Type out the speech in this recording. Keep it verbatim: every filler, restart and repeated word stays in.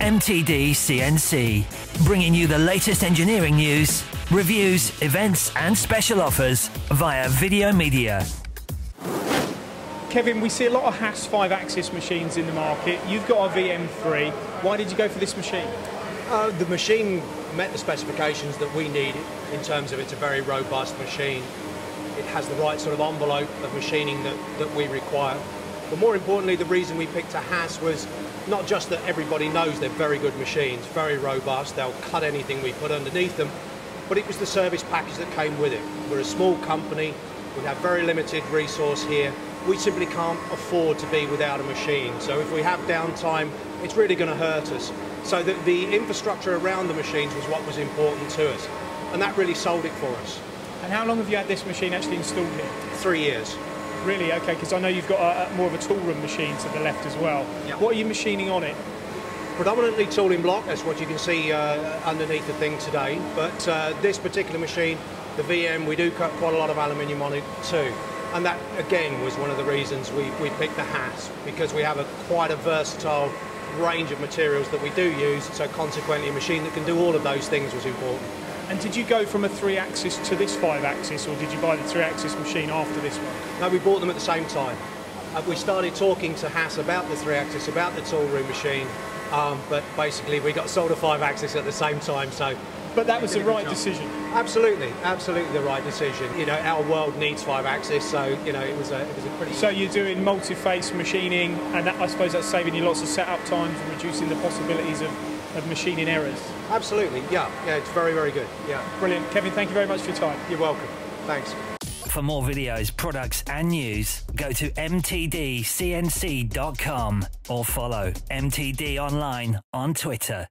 M T D C N C, bringing you the latest engineering news, reviews, events and special offers via video media. Kevin, we see a lot of Haas five axis machines in the market. You've got a V M three. Why did you go for this machine? Uh, the machine met the specifications that we need in terms of it's a very robust machine. It has the right sort of envelope of machining that, that we require. But more importantly, the reason we picked a Haas was not just that everybody knows they're very good machines, very robust, they'll cut anything we put underneath them, but it was the service package that came with it. We're a small company, we have very limited resource here, we simply can't afford to be without a machine. So if we have downtime, it's really going to hurt us. So the, the infrastructure around the machines was what was important to us, and that really sold it for us. And how long have you had this machine actually installed here? Three years. Really? Okay, because I know you've got a, a more of a tool room machine to the left as well. Yep. What are you machining on it? Predominantly tooling block, that's what you can see uh, underneath the thing today, but uh, this particular machine, the V M, we do cut quite a lot of aluminium on it too, and that again was one of the reasons we, we picked the Haas, because we have a quite a versatile range of materials that we do use, so consequently a machine that can do all of those things was important. And did you go from a three axis to this five axis, or did you buy the three axis machine after this one? No, we bought them at the same time. Uh, we started talking to Haas about the three axis, about the tool room machine, um, but basically we got sold a five axis at the same time. So, But that was the right decision? Absolutely, absolutely the right decision. You know, our world needs five axis, so, you know, it was a, it was a pretty... So you're doing multi-phase machining, and that, I suppose that's saving you lots of setup times and reducing the possibilities of... of machining errors. Absolutely, yeah. Yeah, it's very, very good. Yeah. Brilliant. Kevin, thank you very much for your time. You're welcome. Thanks. For more videos, products and news, go to M T D C N C dot com or follow M T D Online on Twitter.